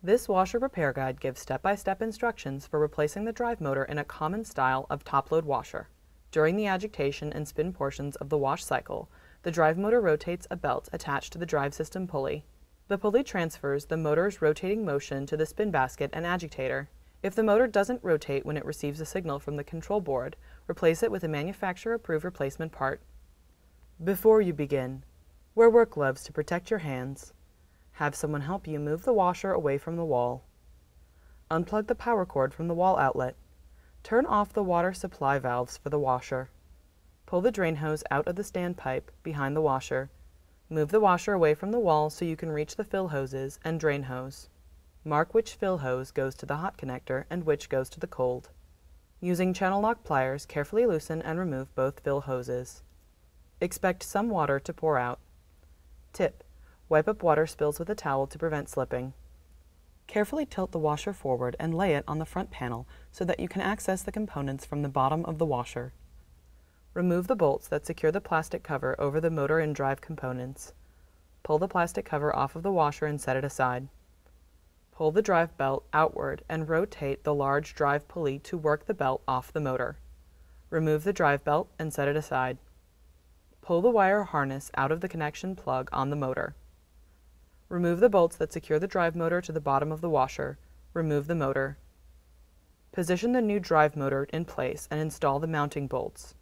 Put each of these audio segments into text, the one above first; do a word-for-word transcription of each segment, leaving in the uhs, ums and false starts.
This washer repair guide gives step-by-step instructions for replacing the drive motor in a common style of top-load washer. During the agitation and spin portions of the wash cycle, the drive motor rotates a belt attached to the drive system pulley. The pulley transfers the motor's rotating motion to the spin basket and agitator. If the motor doesn't rotate when it receives a signal from the control board, replace it with a manufacturer-approved replacement part. Before you begin, wear work gloves to protect your hands. Have someone help you move the washer away from the wall. Unplug the power cord from the wall outlet. Turn off the water supply valves for the washer. Pull the drain hose out of the standpipe behind the washer. Move the washer away from the wall so you can reach the fill hoses and drain hose. Mark which fill hose goes to the hot connector and which goes to the cold. Using channel lock pliers, carefully loosen and remove both fill hoses. Expect some water to pour out. Tip: wipe up water spills with a towel to prevent slipping. Carefully tilt the washer forward and lay it on the front panel so that you can access the components from the bottom of the washer. Remove the bolts that secure the plastic cover over the motor and drive components. Pull the plastic cover off of the washer and set it aside. Pull the drive belt outward and rotate the large drive pulley to work the belt off the motor. Remove the drive belt and set it aside. Pull the wire harness out of the connection plug on the motor. Remove the bolts that secure the drive motor to the bottom of the washer. Remove the motor. Position the new drive motor in place and install the mounting bolts.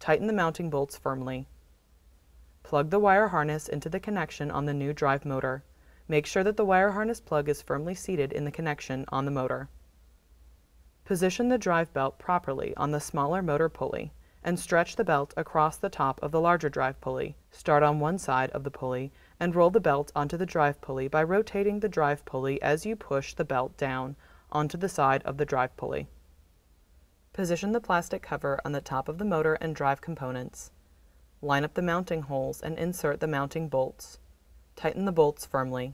Tighten the mounting bolts firmly. Plug the wire harness into the connection on the new drive motor. Make sure that the wire harness plug is firmly seated in the connection on the motor. Position the drive belt properly on the smaller motor pulley and stretch the belt across the top of the larger drive pulley. Start on one side of the pulley and roll the belt onto the drive pulley by rotating the drive pulley as you push the belt down onto the side of the drive pulley. Position the plastic cover on the top of the motor and drive components. Line up the mounting holes and insert the mounting bolts. Tighten the bolts firmly.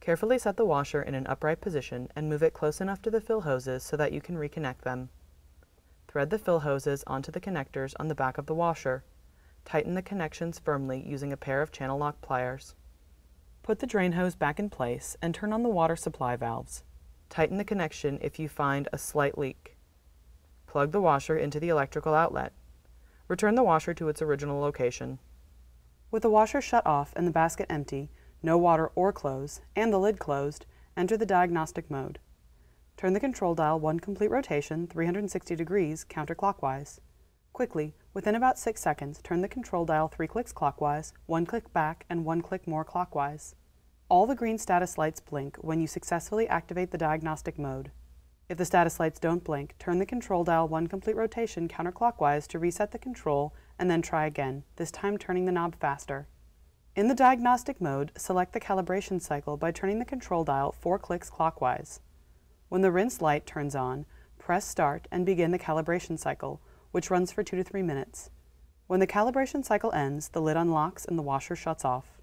Carefully set the washer in an upright position and move it close enough to the fill hoses so that you can reconnect them. Thread the fill hoses onto the connectors on the back of the washer. Tighten the connections firmly using a pair of channel lock pliers. Put the drain hose back in place and turn on the water supply valves. Tighten the connection if you find a slight leak. Plug the washer into the electrical outlet. Return the washer to its original location. With the washer shut off and the basket empty, no water or clothes, and the lid closed, enter the diagnostic mode. Turn the control dial one complete rotation, three hundred sixty degrees, counterclockwise. Quickly, within about six seconds, turn the control dial three clicks clockwise, one click back, and one click more clockwise. All the green status lights blink when you successfully activate the diagnostic mode. If the status lights don't blink, turn the control dial one complete rotation counterclockwise to reset the control and then try again, this time turning the knob faster. In the diagnostic mode, select the calibration cycle by turning the control dial four clicks clockwise. When the rinse light turns on, press start and begin the calibration cycle, which runs for two to three minutes. When the calibration cycle ends, the lid unlocks and the washer shuts off.